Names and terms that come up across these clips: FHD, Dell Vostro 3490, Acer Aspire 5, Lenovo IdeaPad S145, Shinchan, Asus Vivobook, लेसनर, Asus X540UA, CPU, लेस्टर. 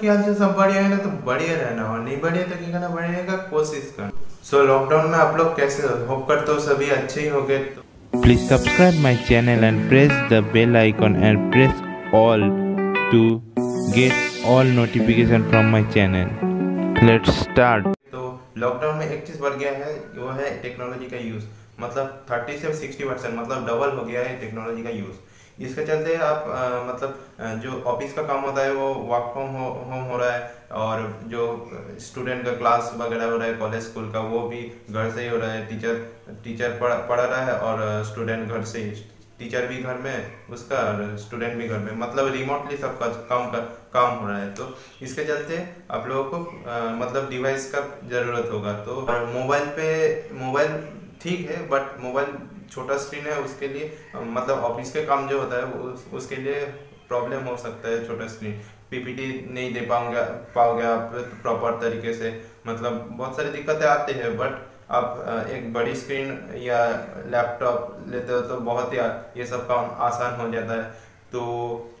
ख्याल से सब बढ़िया है ना, तो बढ़िया रहना और नहीं बढ़िया तो क्या करना, बढ़िया का कोशिश करना। सो लॉकडाउन में आप लोग कैसे हो, होप करते हो सभी अच्छे ही हो गए। Please subscribe my channel and press the bell icon and press all to get all notification from my channel. Let's start. तो लॉकडाउन में एक चीज बढ़ गया है, वो है टेक्नोलॉजी का यूज, मतलब 30 से 60%, मतलब डबल हो गया है टेक्नोलॉजी का यूज। इसके चलते आप मतलब जो ऑफिस का काम होता है वो वर्क फ्रॉम होम हो रहा है, और जो स्टूडेंट का क्लास वगैरह हो रहा है कॉलेज स्कूल का वो भी घर से ही हो रहा है। टीचर पढ़ रहा है और स्टूडेंट घर से, टीचर भी घर में उसका और स्टूडेंट भी घर में, मतलब रिमोटली सब काम हो रहा है। तो इसके चलते आप लोगों को मतलब डिवाइस का ज़रूरत होगा। तो मोबाइल ठीक है, बट मोबाइल छोटा स्क्रीन है, उसके लिए मतलब ऑफिस के काम जो होता है उसके लिए प्रॉब्लम हो सकता है। छोटा स्क्रीन पीपीटी नहीं दे पाओगे आप प्रॉपर तरीके से, मतलब बहुत सारी दिक्कतें आती है। बट आप एक बड़ी स्क्रीन या लैपटॉप लेते हो तो बहुत ही ये सब काम आसान हो जाता है। तो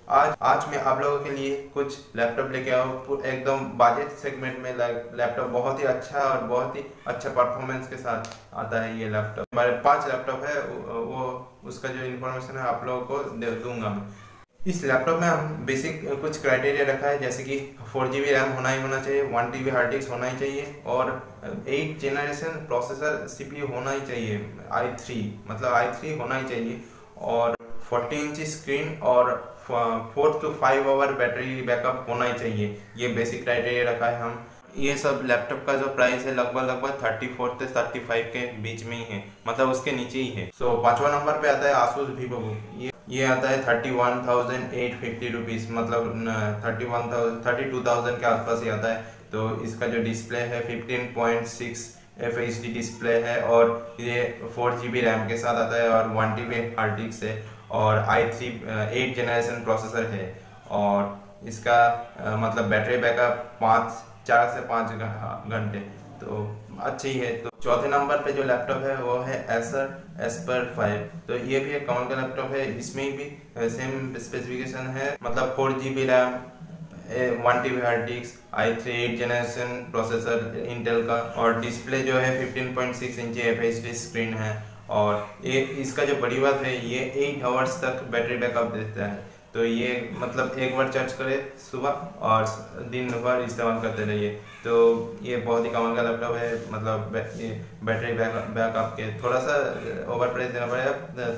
आज मैं आप लोगों के लिए कुछ लैपटॉप लेके आऊँ, एकदम बजट सेगमेंट में लैपटॉप, बहुत ही अच्छा और बहुत ही अच्छा परफॉर्मेंस के साथ आता है ये लैपटॉप। हमारे 5 लैपटॉप है, वो उसका जो इन्फॉर्मेशन है आप लोगों को दे दूंगा मैं। इस लैपटॉप में हम बेसिक कुछ क्राइटेरिया रखा है, जैसे कि 4GB रैम होना चाहिए, 1TB हार्ड डिस्क होना ही चाहिए, और 8th जेनरेशन प्रोसेसर CPU होना ही चाहिए, i3 मतलब i3 होना ही चाहिए, और 40 इंच स्क्रीन और 4 से 5 आवर बैटरी बैकअप होना ही चाहिए। ये बेसिक क्राइटेरिया रखा है हम। ये सब लैपटॉप का जो प्राइस है लगभग 34 से 35 के बीच में ही है, मतलब उसके नीचे ही है। सो पांचवा नंबर पे आता है Asus Vivobook। ये आता है 31,850 रुपीज़, मतलब 32,000 के आसपास ही आता है। तो इसका जो डिस्प्ले है 15.6 FHD डिस्प्ले है, और ये 4GB रैम के साथ आता है, और 1TB हार्ड डिस्क है, और i3 8th जनरेशन प्रोसेसर है, और इसका मतलब बैटरी बैकअप 4 से 5 घंटे, तो अच्छी है। तो चौथे नंबर पे जो लैपटॉप है वो है Acer Aspire 5। तो ये भी एक कॉमन का लैपटॉप है, इसमें भी सेम स्पेसिफिकेशन है, मतलब 4GB RAM, 1TB hard disk, i3 8th generation processor Intel का, और डिस्प्ले जो है 15.6 इंच FHD स्क्रीन है, और ये इसका जो बड़ी बात है ये 8 आवर्स तक बैटरी बैकअप देता है। तो ये मतलब एक बार चार्ज करें सुबह और दिन भर इस्तेमाल करते रहिए। तो ये बहुत ही कमाल का लैपटॉप है, मतलब बैटरी बैकअप के थोड़ा सा ओवर प्राइस देना पड़ेगा,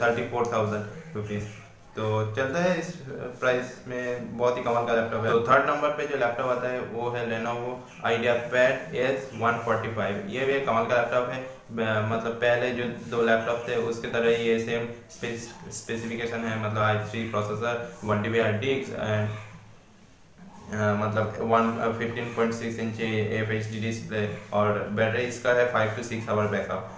34,000 रुपीज़। तो चलता है इस प्राइस में, बहुत ही कमाल का लैपटॉप है। तो थर्ड नंबर पे जो लैपटॉप आता है वो है Lenovo IdeaPad S145। ये भी कमाल का लैपटॉप है, मतलब पहले जो 2 लैपटॉप थे उसके तरह ये सेम स्पेसिफिकेशन है, मतलब i3 processor, 1TB hard disk, and मतलब 15.6 इंच FHD डिस्प्ले, और बैटरी इसका है 5 से 6 आवर बैकअप।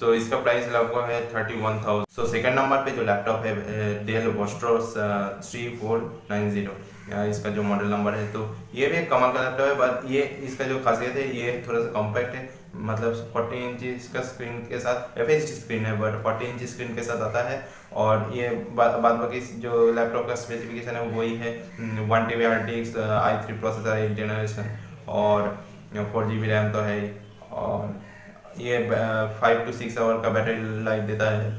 तो इसका प्राइस लगभग है 31,000। सो सेकंड नंबर पे जो लैपटॉप है Dell Vostro 3490, इसका जो मॉडल नंबर है। तो ये भी एक कमाल का लैपटॉप है, बट ये इसका जो खासियत है ये थोड़ा सा कॉम्पैक्ट है, मतलब 40 इंच इसका स्क्रीन के साथ FHD स्क्रीन है, बट 40 इंच स्क्रीन के साथ आता है। और ये बाकी जो लैपटॉप का स्पेसिफिकेशन है वही है, 1TB hard disk, i3 processor 8th generation, और 4GB रैम तो है, और ये 5 से 6 आवर का बैटरी लाइफ देता है,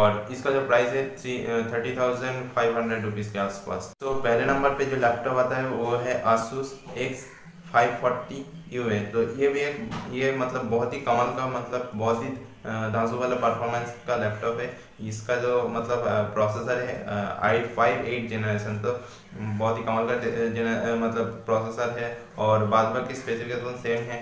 और इसका जो प्राइस है 30,500 रुपीज़ के आसपास। तो पहले नंबर पे जो लैपटॉप आता है वो है Asus X540UA। तो ये भी ये मतलब बहुत ही कमाल का, मतलब बहुत ही धांसू वाला परफॉर्मेंस का लैपटॉप है। इसका जो मतलब प्रोसेसर है i5 8th जनरेशन, तो बहुत ही कमाल का मतलब प्रोसेसर है, और बाद बाकी स्पेसिफिकेशन सेम है,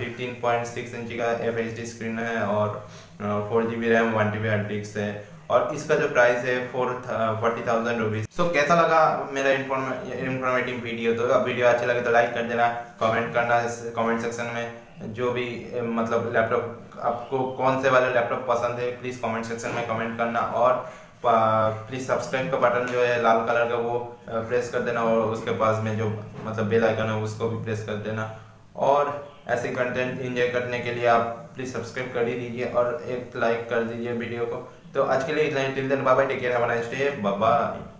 15.6 इंच का FHD स्क्रीन है, और 4GB RAM, 1TB hard disk है, और इसका जो प्राइस है 40,000 रुपीज़। सो कैसा लगा मेरा इंफॉर्मेटिव वीडियो? तो वीडियो अच्छा लगे तो लाइक कर देना, कमेंट करना कमेंट सेक्शन में, जो भी मतलब लैपटॉप आपको कौन से वाला लैपटॉप पसंद है प्लीज़ कमेंट सेक्शन में कमेंट करना, और प्लीज़ सब्सक्राइब का बटन जो है लाल कलर का वो प्रेस कर देना, और उसके पास में जो मतलब बेल आइकन है उसको भी प्रेस कर देना। और ऐसे कंटेंट एंजॉय करने के लिए आप प्लीज़ सब्सक्राइब कर ही दीजिए और एक लाइक कर दीजिए वीडियो को। तो आज के लिए इतना ही, till then bye bye, take care, have a nice day, bye bye.